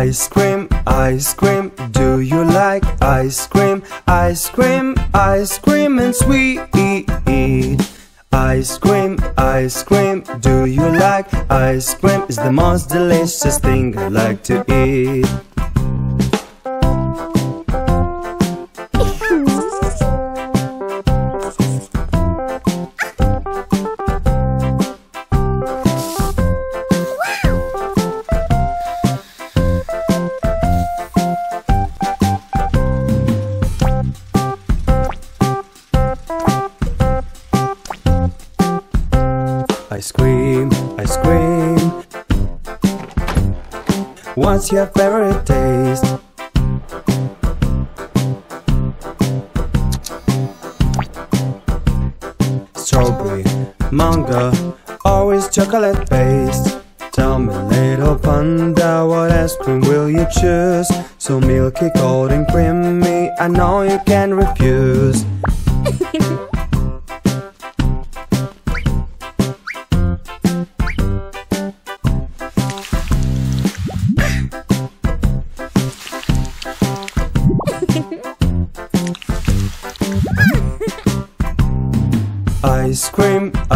ice cream, do you like ice cream? Ice cream, ice cream and sweet. Ice cream, do you like ice cream? It's the most delicious thing I like to eat. Ice cream, what's your favorite taste? Strawberry, mango, always chocolate based. Tell me little panda, what ice cream will you choose? So milky, cold and creamy, I know you can't refuse.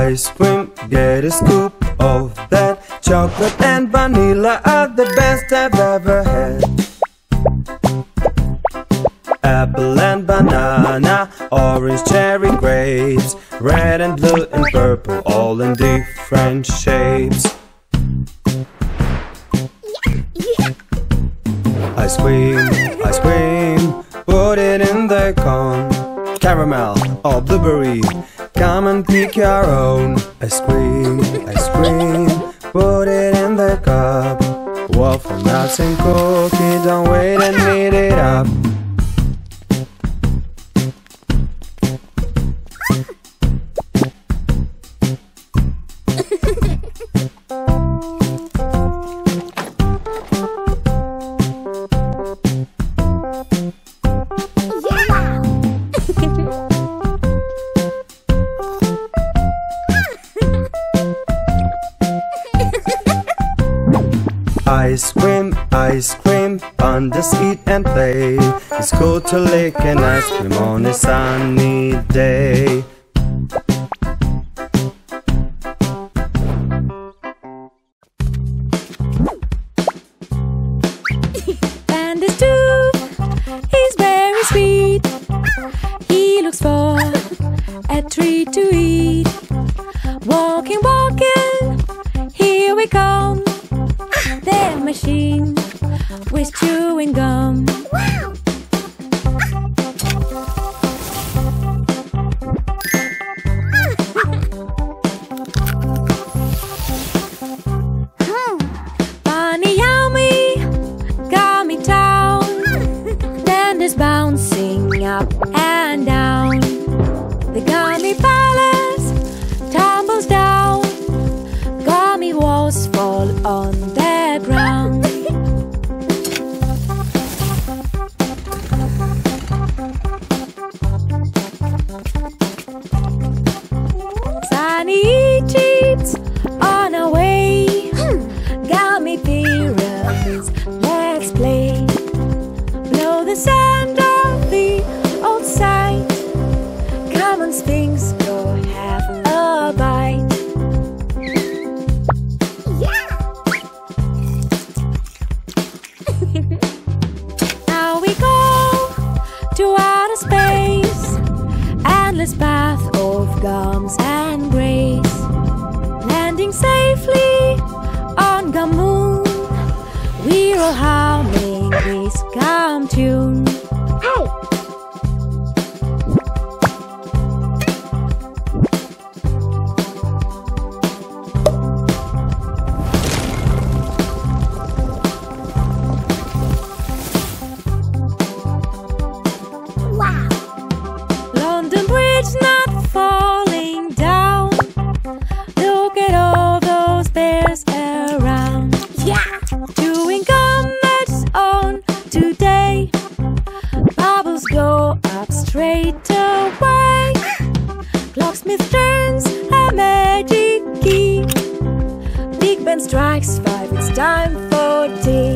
Ice cream, get a scoop of that. Chocolate and vanilla are the best I've ever had. Apple and banana, orange, cherry, grapes, red and blue and purple, all in different shapes. Ice cream, put it in the cone. Caramel or blueberry, come and pick your own. Ice cream, put it in the cup. Waffle nuts and cookie, don't wait and heat it up. Ice cream, pandas eat and play. It's cool to lick an ice cream on a sunny day. Panda's tooth is very sweet. He looks for a treat to eat. Walking, walking, here we come. Their machine with chewing gum. Wow. Bunny yummy, gummy town. Then there's bouncing up and down. The gummy palace tumbles down. Gummy walls fall on the ground. Sunny cheats on our way. Gummy pyramids, let's play. Blow the sand off the old side. Come on, Sphinx, go have a bite. Path of gums and grace. Landing safely on Gamoon. We're all humming this gum tune. Hey. Strikes 5, it's time for tea.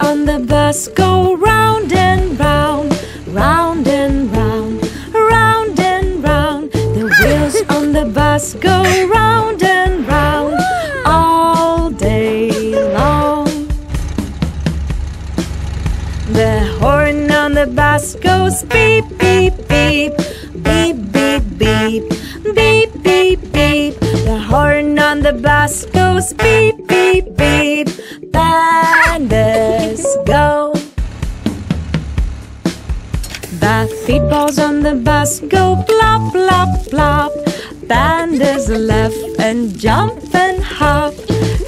On the bus go round and round, round and round, round and round. The wheels on the bus go round and round all day long. The horn on the bus goes beep, beep, beep, beep, beep, beep, beep, beep, beep. The horn on the bus goes beep, beep, beep. Pandas go. Basketballs on the bus go plop, plop, plop. Pandas laugh and jump and hop.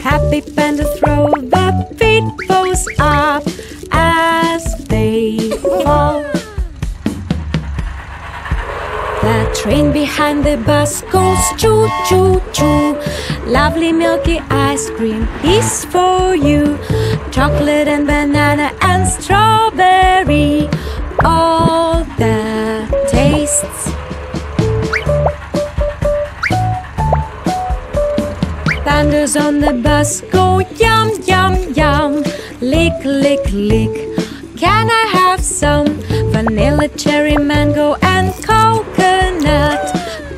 Happy panda throw the feetballs up as they fall. The train behind the bus goes choo, choo, choo. Lovely milky ice cream is for you. Chocolate and banana and strawberry, all the tastes. Pandas on the bus go yum, yum, yum. Lick, lick, lick. Can I have some? Vanilla, cherry, mango and coconut.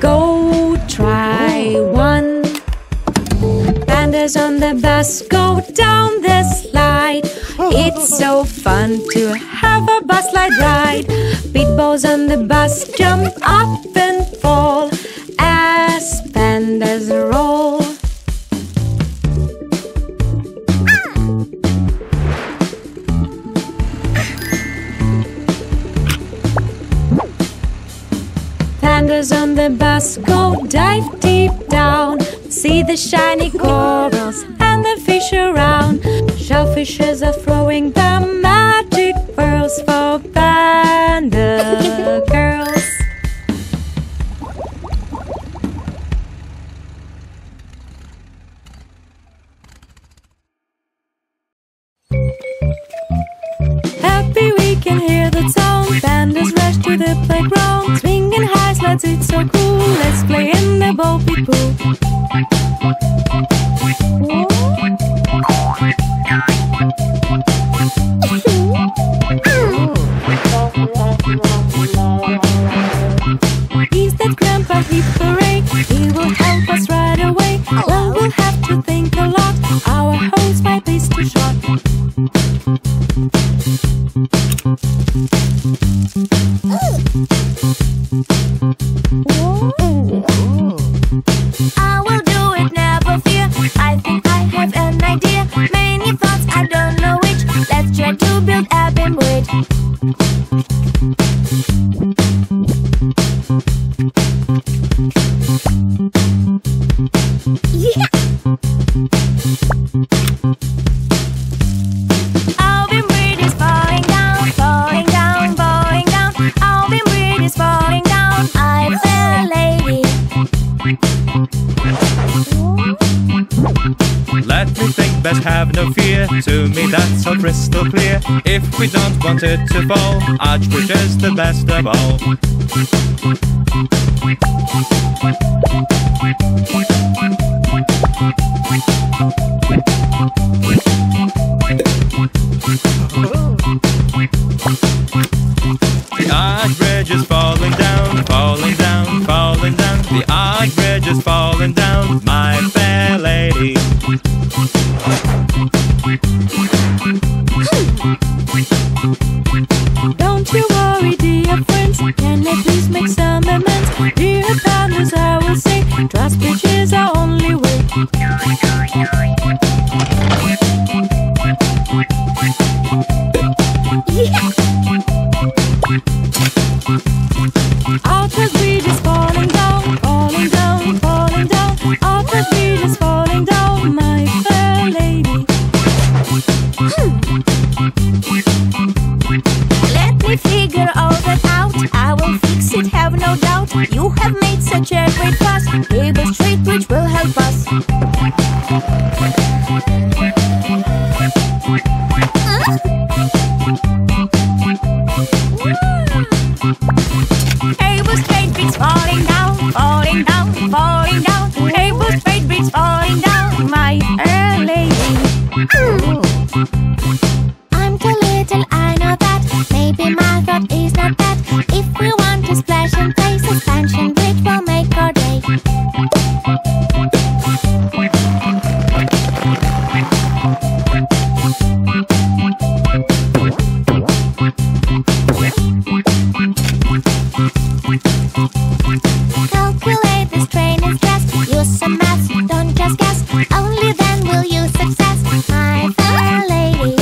Go try one. Pandas on the bus go down the slide. It's so fun to have a bus slide ride. Pitbulls on the bus jump up and fall as pandas roll. fingers on the bus, go dive deep down. See the shiny corals and the fish around. Shellfishes are throwing the magic pearls for panda girls. Happy we can hear the sound. Pandas rush to the playground, swinging high slides, it's so cool. Let's play in the Bo Peep Pool. He's that grandpa Hip Hooray. He will help us right away. Well, we'll have to think a lot. Our hose might be too short. I will do it, never fear. I think I have an idea. Many thoughts, I don't know which. Let's try to build a bridge. Yeah. Our bridge is falling down, falling down, falling down. Our bridge is falling down. I'm the lady. Let me think, but have no fear. To me that's so crystal clear. If we don't want it to fall, Archbridge is the best of all. The Archbridge is falling down, falling down, falling down. The Archbridge is falling down, my fair lady. Don't you worry, dear friends. Can I please make some amends? Dear pandas, I will say, trust bridge is our only way. Yeah. Our trust bridge is falling down, falling down, falling down. Our trust bridge is falling down, my fair lady. Let me figure all that out. I will fix it, have no doubt. You have made such a great fuss. Able Street Bridge will help us. Able Street Bridge falling down, falling down, falling down. Able Street Bridge falling down, my lady. I'm too little, I know that. Maybe my thought is not that. If we want to splash and play, suspension bridge will make our day. Calculate the strain and stress. Use some maths, don't just guess. Only then will you success, my fair lady.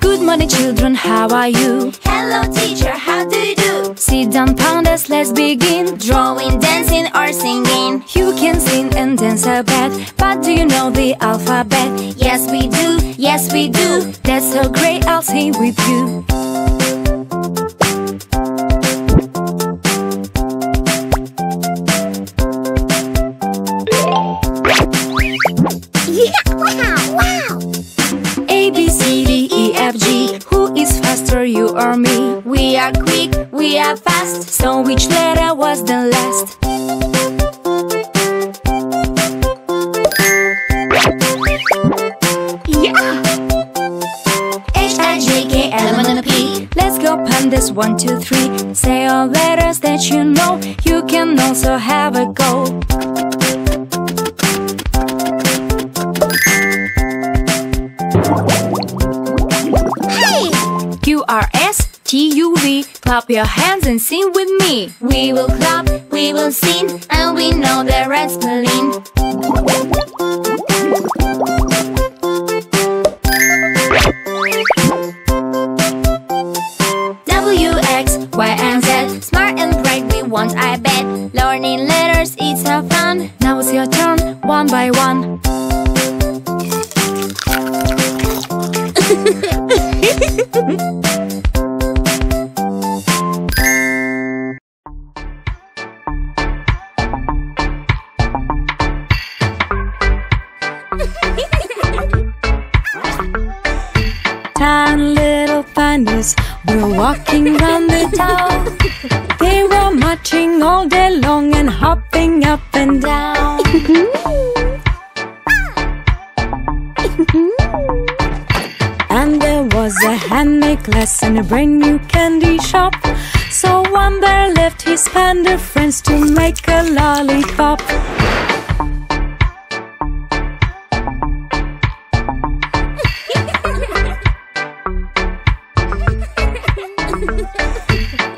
Good morning, children, how are you? Hello, teacher, how do you do? Sit down, pandas, let's begin. Drawing, dancing, or singing. You can sing and dance a bit, but do you know the alphabet? Yes, we do, yes, we do. That's so great, I'll sing with you. You or me? We are quick, we are fast. So which letter was the last? Yeah! H, I, J, K, L, M, N, P. Let's go, pandas, 1, 2, 3. Say all letters that you know. You can also have a go. Q-R-S-T-U-V. Clap your hands and sing with me. We will clap, we will sing, and we know the right spelling. W-X-Y-and-Z. Smart and bright we want, I bet. Learning letters, it's so fun. Now it's your turn, one by one. Ten little pandas were walking round the town. They were marching all day long and hopping up and down. And there was a handmade class and a brand new candy shop. So one bear left his panda friends to make a lollipop.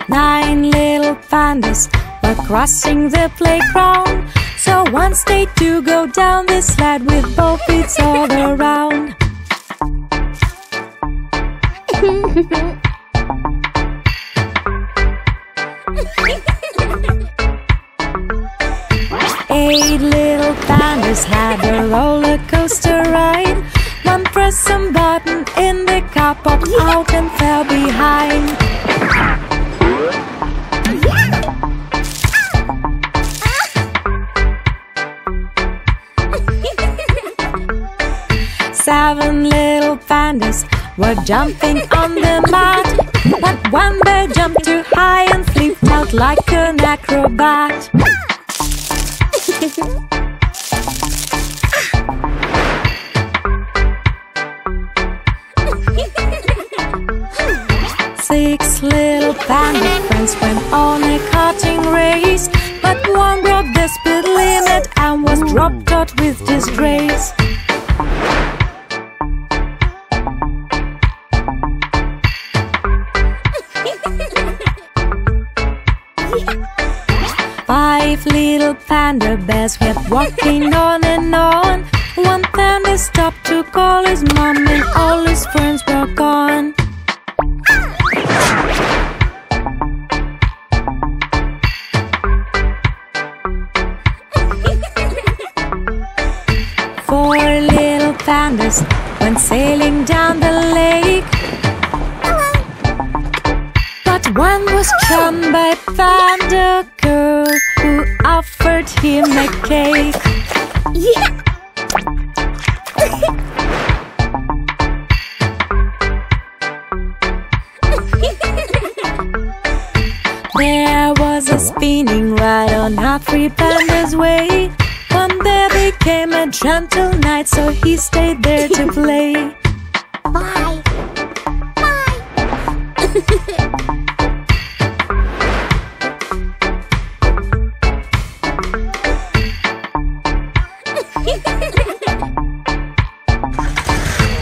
Nine little pandas were crossing the playground. So once they do go down the slide with both feet all around. Eight little pandas had a roller coaster ride. One pressed some button in the car, popped out and fell behind. Seven little pandas were jumping on the mud, but one bear jumped too high and flipped out like an acrobat. Six little panda friends went on a karting race, but one broke the speed limit and was dropped out with disgrace. Five little panda bears kept walking on and on. One panda stopped to call his mom, and all his friends were gone. Four little pandas went sailing down the lake, but one was charmed by Panda Girl, who offered him a cake. Yeah. There was a spinning ride on our three pandas' way. One bear became a gentle knight, so he stayed there to play. Bye. Bye.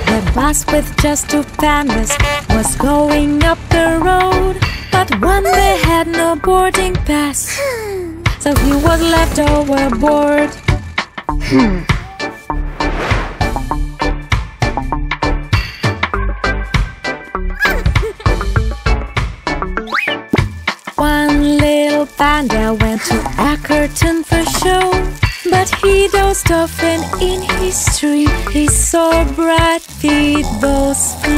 The bus with just two pandas was going up the road, but one bear had no boarding pass, so he was left overboard. One little panda went to Ackerton for show, but he dozed off and in his tree he saw bright Panda Bo's.